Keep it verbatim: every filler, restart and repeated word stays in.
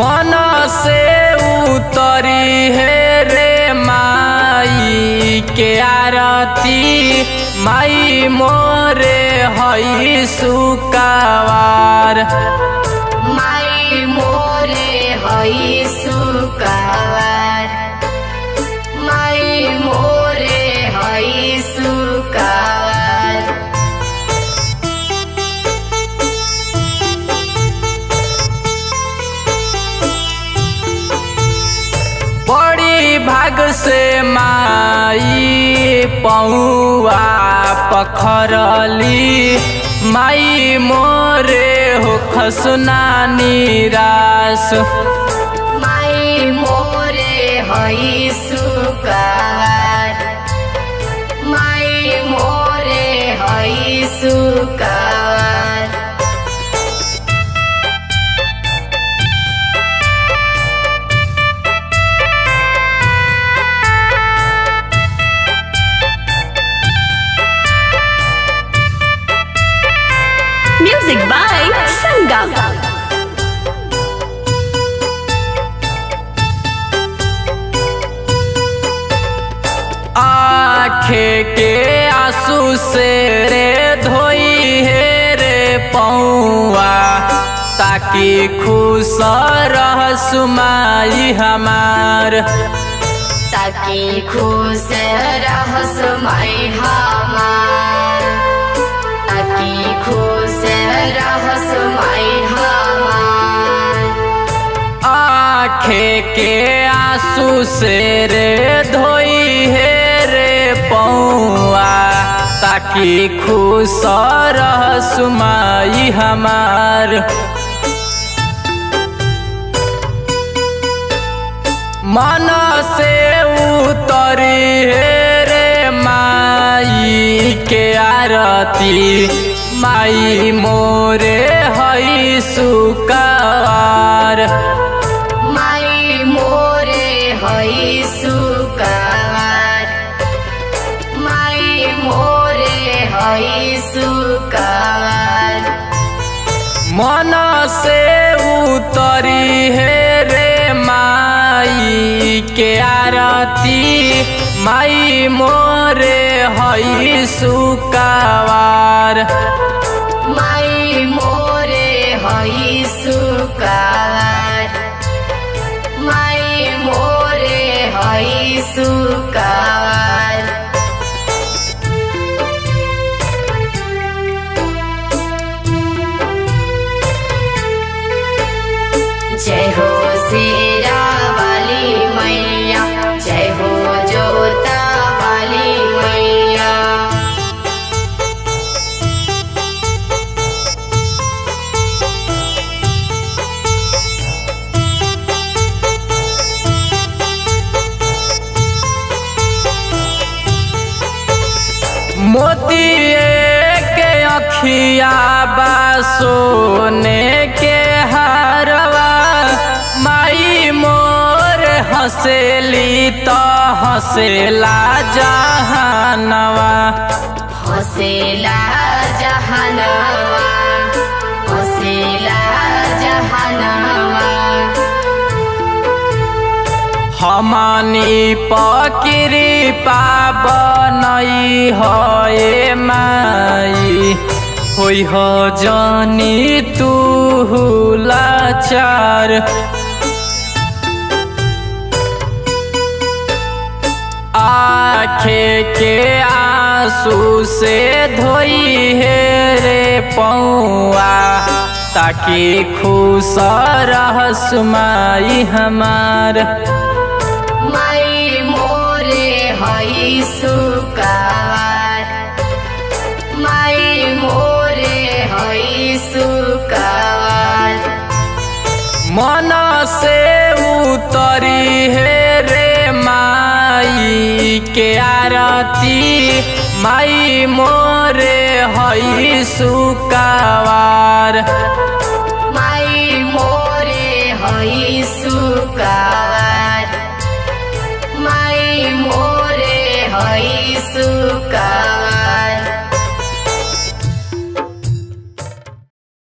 मन से उतरी है रे माई के आरती, माई मोरे है सुकावार, माई मोरे है सुकावार, माई मोरे है सुकावार। बड़ी भाग से माई पौआ पखरली, माई मोरे हो खसुना निराश, माई मोरे है सुकावार, माई मोरे है सुकावार। Music by Sangam. आँखें के आंसू से रे धोई है रे पौआ, ताकि खुश रहसु माई हमार, ताकि खुश रहसु माई हमार, ताकि खुश रहसु माई हमार। आँखें के आंसू से रे धोई है पौआ, ताकि खुश रहसु माई हमार। मन से उतरी है रे माई के आरती, माई मोरे है सुकावार, माई मोरे है सुकावार, मोरे है सुकावार। मन से उतरी है रे माई के आरती, माई मोरे है सुकावार, माई मोरे है सुकावार, माई मोरे है सुकावार। जय हो शेरा वाली मैया, जय हो जोता वाली मैया, मोतिये के अखिया बा सोने के हारवा, माई मोरे हंसेली तो हंसेला जहानवा, हंसेला जहानवा, हंसेला जहानवा। हमनी पकिरी पावनई है माई, होई हो जानी तू लाचार। आँखें के आंसू से धोई है रे पौआ, ताकि खुश रहसु माई हमार, माई मोरे है सुकावार, माई मोरे है सुकावार। मन से उतरी है रे माई के आरती, माई मोरे है सुकावार, माई मोरे है सुकावार, माई मोरे है सुकावार।